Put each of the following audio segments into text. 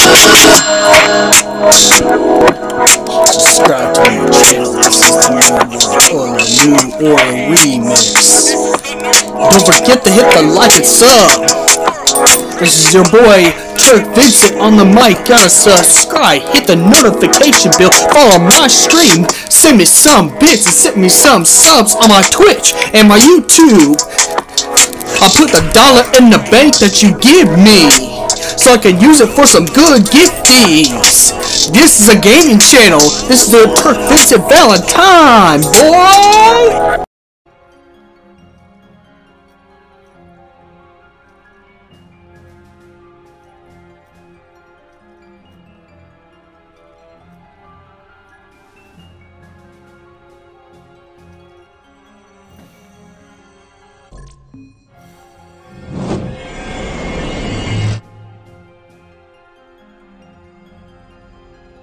Subscribe to my channel, for a new remix. Don't forget to hit the like and sub. This is your boy Turk Vincent on the mic. Gotta subscribe, hit the notification bell, follow my stream, send me some bits and send me some subs on my Twitch and my YouTube. I'll put the dollar in the bank that you give me, so I can use it for some good gifties. This is a gaming channel. This is the Turk Vincent Valentine, boy!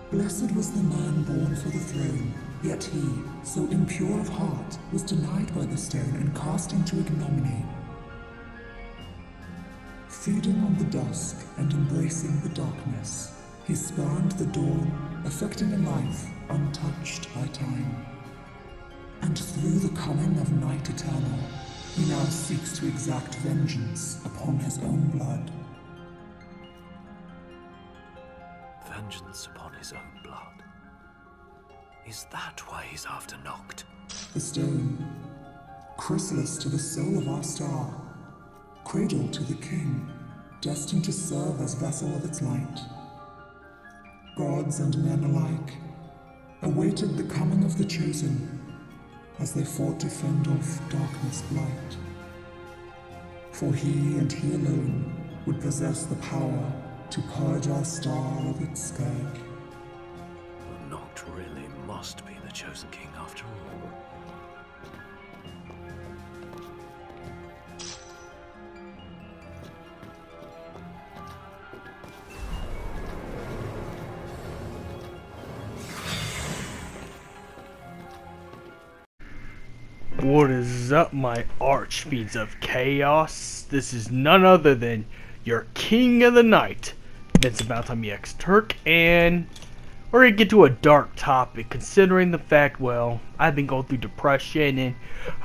Blessed was the man born for the throne, yet he, so impure of heart, was denied by the stone and cast into ignominy. Feeding on the dusk and embracing the darkness, he spurned the dawn, affecting a life untouched by time. And through the coming of night eternal, he now seeks to exact vengeance upon his own blood. Vengeance upon his own blood. Is that why he's after Noct? The stone, chrysalis to the soul of our star, cradle to the king, destined to serve as vessel of its light. Gods and men alike awaited the coming of the chosen as they fought to fend off darkness blight. For he and he alone would possess the power to purge our star of its scourge. Noct really must be the chosen king after all. What is up, my Archbeads of Chaos? This is none other than your King of the Night. It's about time you ex Turk, and we're gonna get to a dark topic, considering the fact, well, I've been going through depression, and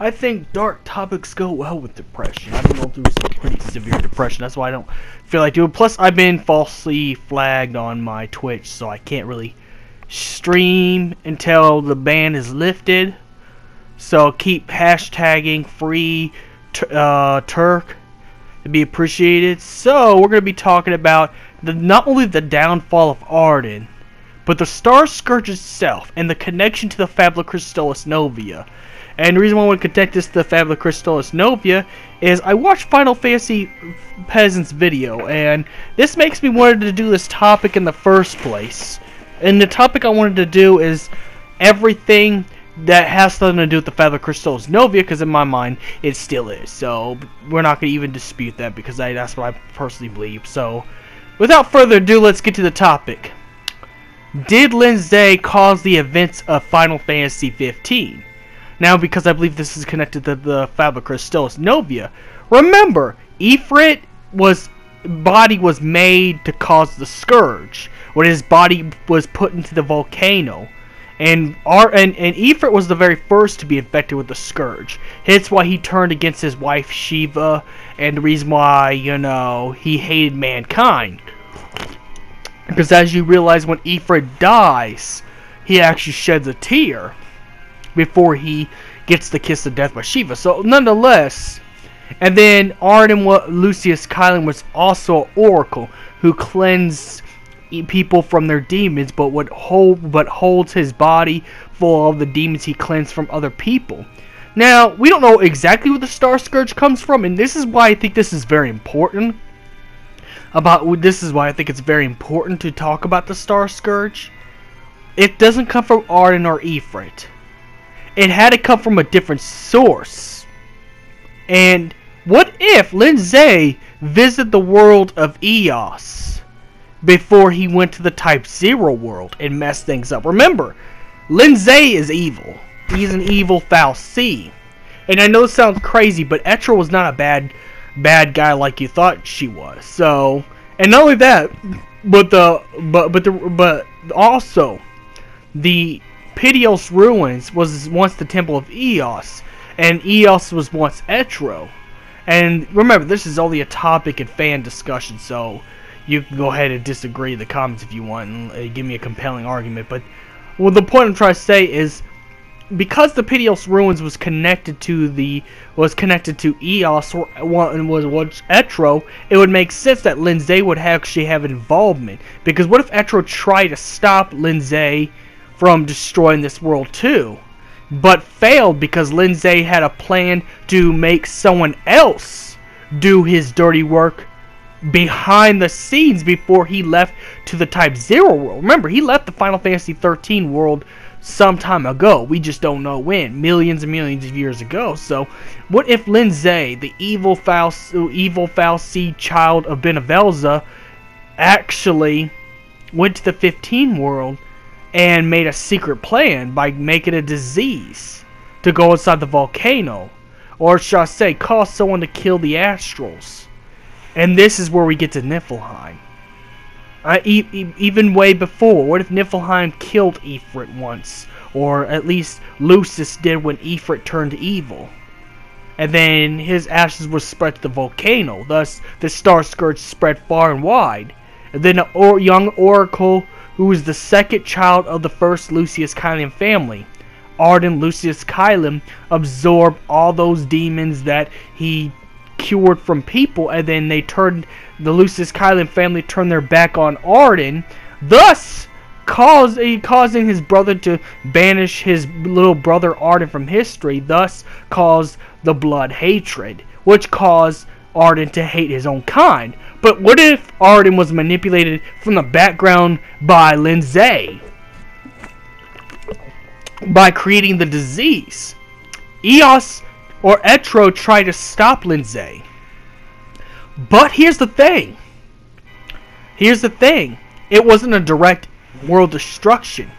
I think dark topics go well with depression. I've been going through some pretty severe depression, that's why I don't feel like doing. Plus, I've been falsely flagged on my Twitch, so I can't really stream until the ban is lifted. So keep hashtagging free Turk. It'd be appreciated. So we're going to be talking about not only the downfall of Ardyn, but the Star Scourge itself and the connection to the Fabula Crystallis Nova. And the reason why I want to connect this to the Fabula Crystallis Nova is I watched Final Fantasy Peasants video, and this makes me wanted to do this topic in the first place. And the topic I wanted to do is everything that has nothing to do with the Fabula Crystallis Nova, because in my mind it still is. So we're not going to even dispute that, because that's what I personally believe. So without further ado, let's get to the topic. Did Lindzei cause the events of Final Fantasy XV? Now, because I believe this is connected to the Fabula Crystallis Nova. Remember, Ifrit body was made to cause the scourge when his body was put into the volcano. And Ifrit was the very first to be infected with the scourge. Hence why he turned against his wife Shiva, and the reason why, you know, he hated mankind. Because as you realize, when Ifrit dies, he actually sheds a tear before he gets the kiss of death by Shiva. So nonetheless, and then Ardyn Lucis Caelum was also an oracle who cleansed people from their demons, but holds his body full of the demons he cleansed from other people. Now, we don't know exactly where the Star Scourge comes from, and this is why I think this is very important. To talk about the Star Scourge. It doesn't come from Ardyn or Ifrit. It had to come from a different source. And what if Lindzei visited the world of Eos before he went to the Type Zero world and messed things up? Remember, Lindzei is evil. He's an evil Falci. And I know it sounds crazy, but Etro was not a bad guy like you thought she was. So, and not only that, But also the Pedios ruins was once the temple of Eos, and Eos was once Etro. And remember, this is only a topic and fan discussion, so you can go ahead and disagree in the comments if you want and give me a compelling argument. But well, the point I'm trying to say is, because the Pedios ruins was connected to Eos, or was Etro, it would make sense that Lindzei would actually have involvement. Because what if Etro tried to stop Lindzei from destroying this world too, but failed because Lindzei had a plan to make someone else do his dirty work behind the scenes before he left to the Type Zero world? Remember, he left the Final Fantasy XIII world some time ago. We just don't know when. Millions and millions of years ago. So, what if Lindzei, the evil Falci child of Bhunivelze, actually went to the 15 world and made a secret plan by making a disease to go inside the volcano, or should I say, cause someone to kill the Astrals? And this is where we get to Niflheim. Even way before, what if Niflheim killed Ifrit once? Or at least Lucis did when Ifrit turned evil. And then his ashes were spread to the volcano, thus the Star Scourge spread far and wide. And then a young Oracle, who was the second child of the first Lucius Caelum family, Ardyn Lucis Caelum, absorbed all those demons that he cured from people, and then they turned, the Lucis Caelum family turned their back on Ardyn, thus causing his brother to banish his little brother Ardyn from history, thus caused the blood hatred, which caused Ardyn to hate his own kind. But what if Ardyn was manipulated from the background by Lindzei by creating the disease? Eos or Etro tried to stop Lindzei. But here's the thing. It wasn't a direct world destruction.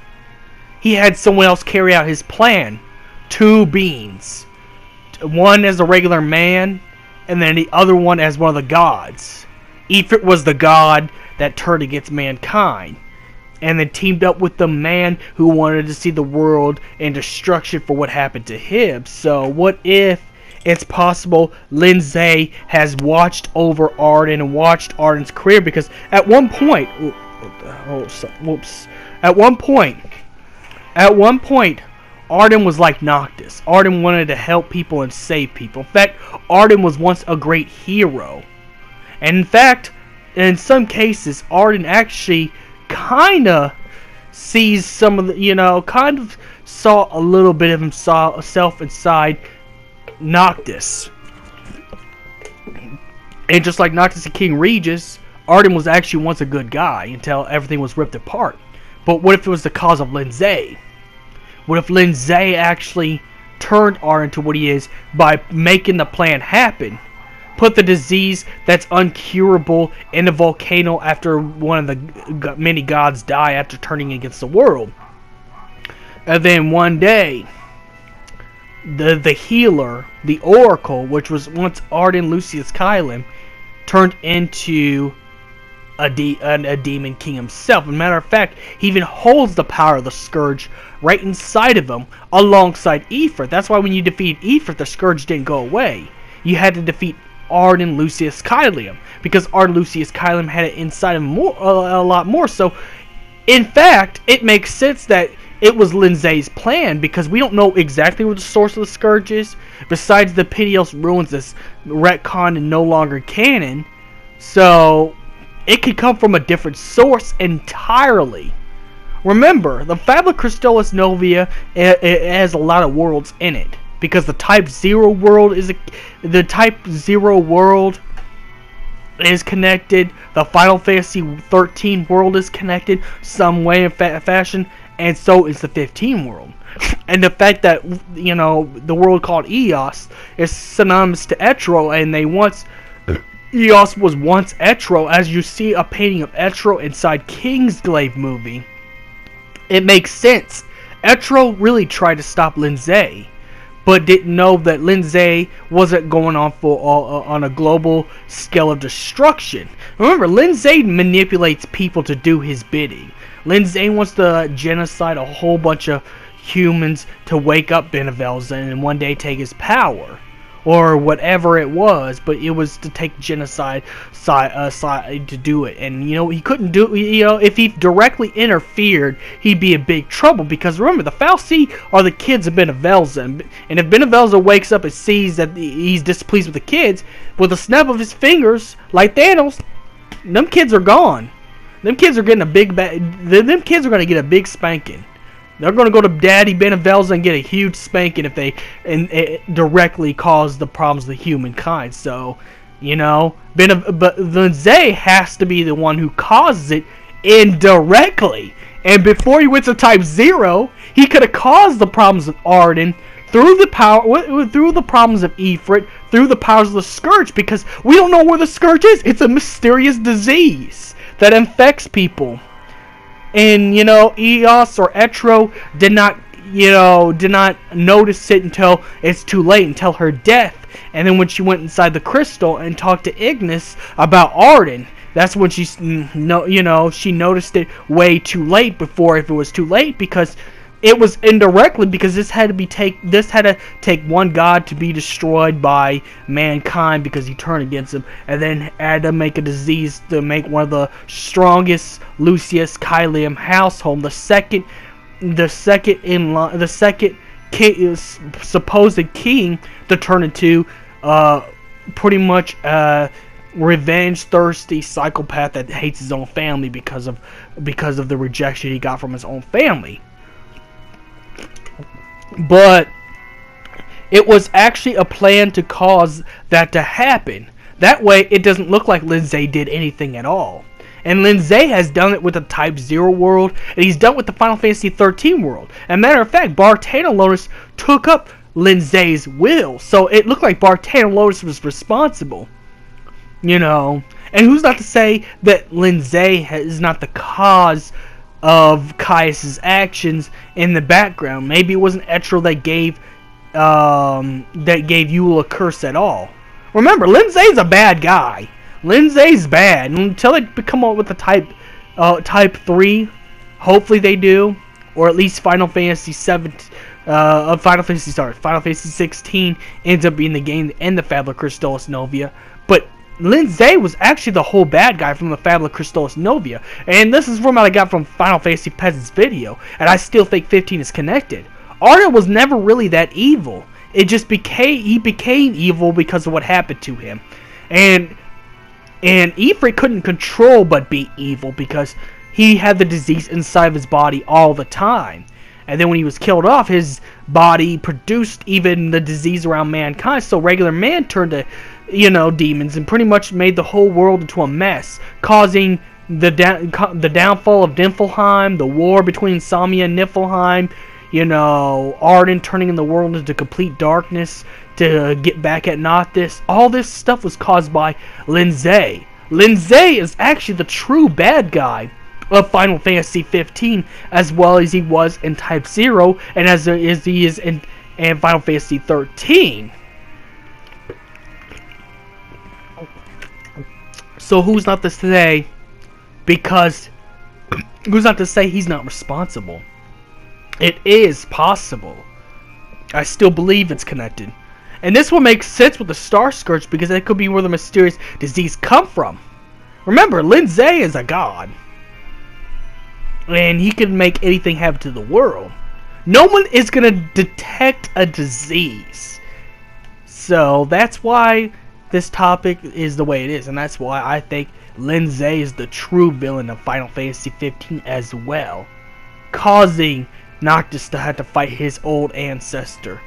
He had someone else carry out his plan. Two beings. One as a regular man, and then the other one as one of the gods. Ifrit was the god that turned against mankind, and then teamed up with the man who wanted to see the world in destruction for what happened to him. So what if it's possible Lindzei has watched over Ardyn and watched Arden's career? Because at one point, Ardyn was like Noctis. Ardyn wanted to help people and save people. In fact, Ardyn was once a great hero. And in fact, in some cases, Ardyn actually kind of sees some of the, you know, kind of saw a little bit of himself inside Noctis. And just like Noctis and King Regis, Ardyn was actually once a good guy until everything was ripped apart. But what if it was the cause of Lindzei? What if Lindzei actually turned Ardyn to what he is by making the plan happen? Put the disease that's uncurable in a volcano after one of the many gods die after turning against the world. And then one day, the healer, the Oracle, which was once Ardyn Lucis Caelum, turned into a demon king himself. As a matter of fact, he even holds the power of the Scourge right inside of him, alongside Ifrit. That's why when you defeat Ifrit, the Scourge didn't go away. You had to defeat Ardyn Lucis Caelum, because Ardyn Lucis Caelum had it inside him a lot more. So, in fact, it makes sense that it was Lindzei's plan, because we don't know exactly what the source of the Scourge is, besides the Pedios ruins this retcon and no longer canon. So, it could come from a different source entirely. Remember, the Fabula Crystallis Nova, it has a lot of worlds in it, because the Type 0 world is connected. The Final Fantasy 13 world is connected some way and fashion, and so is the 15 world. And the fact that, you know, the world called Eos is synonymous to Etro, and they once, Eos was once Etro, as you see a painting of Etro inside Kingsglaive movie. It makes sense. Etro really tried to stop Lindzei, but didn't know that Lindzei wasn't going on for on a global scale of destruction. Remember, Lindzei manipulates people to do his bidding. Lindzei wants to genocide a whole bunch of humans to wake up Bhunivelze and one day take his power, or whatever it was. But it was to take genocide side to do it, and you know he couldn't do. You know, if he directly interfered, he'd be in big trouble, because remember, the Falci are the kids of Bhunivelze, and if Bhunivelze wakes up and sees that he's displeased with the kids, with a snap of his fingers, like Thanos, them kids are gone. Them kids are getting a big them kids are gonna get a big spanking. They're going to go to Daddy Bhunivelze and get a huge spanking if they directly cause the problems to humankind. So, you know, but Lindzei has to be the one who causes it indirectly. And before he went to Type Zero, he could have caused the problems with Ardyn through the power, through the problems of Ifrit, through the powers of the Scourge, because we don't know where the Scourge is. It's a mysterious disease that infects people. And you know, Eos or Etro did not notice it until it's too late, until her death. And then when she went inside the crystal and talked to Ignis about Ardyn, that's when she she noticed it way too late. Before, if it was too late, because it was indirectly, because this had to take one god to be destroyed by mankind because he turned against him, and then had to make a disease to make one of the strongest Lucius Caelum household, the second supposed king, to turn into pretty much revenge-thirsty psychopath that hates his own family because of the rejection he got from his own family. But it was actually a plan to cause that to happen. That way, it doesn't look like Lindzei did anything at all. And Lindzei has done it with the Type Zero world, and he's done it with the Final Fantasy XIII world. And matter of fact, Bartana Lotus took up Lindzei's will, so it looked like Bartana Lotus was responsible. You know, and who's not to say that Lindzei is not the cause of Caius's actions in the background? Maybe it wasn't Etro that gave Yule a curse at all. Remember, Lindzei's a bad guy. Lindzei's bad, and until they come up with a type 3, hopefully they do, or at least Final Fantasy XVI ends up being the game to end the Fabula Crystallis Nova. But Lindzei was actually the whole bad guy from the Fabula Crystallis Nova, and this is from what I got from Final Fantasy Peasants video, and I still think 15 is connected. Ardyn was never really that evil. It just became evil because of what happened to him, and Ifrit couldn't control but be evil because he had the disease inside of his body all the time. And then when he was killed off, his body produced even the disease around mankind, so regular man turned to, you know, demons, and pretty much made the whole world into a mess, causing the downfall of Niflheim, the war between Samia and Niflheim, you know, Ardyn turning the world into complete darkness to get back at Noctis. All this stuff was caused by Lindzei. Lindzei is actually the true bad guy of Final Fantasy XV, as well as he was in Type Zero, and as he is in Final Fantasy XIII. So who's not to say, because who's not to say he's not responsible? It is possible. I still believe it's connected, and this will make sense with the Star Scourge, because that could be where the mysterious disease come from. Remember, Lindzei is a god, and he can make anything happen to the world. No one is gonna detect a disease, so that's why this topic is the way it is, and that's why I think Lindzei is the true villain of Final Fantasy XV as well, causing Noctis to have to fight his old ancestor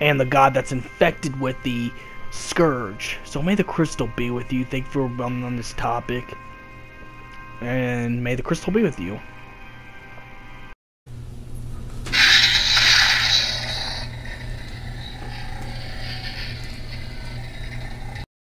and the god that's infected with the Scourge. So may the crystal be with you. Thank you for on this topic, and may the crystal be with you.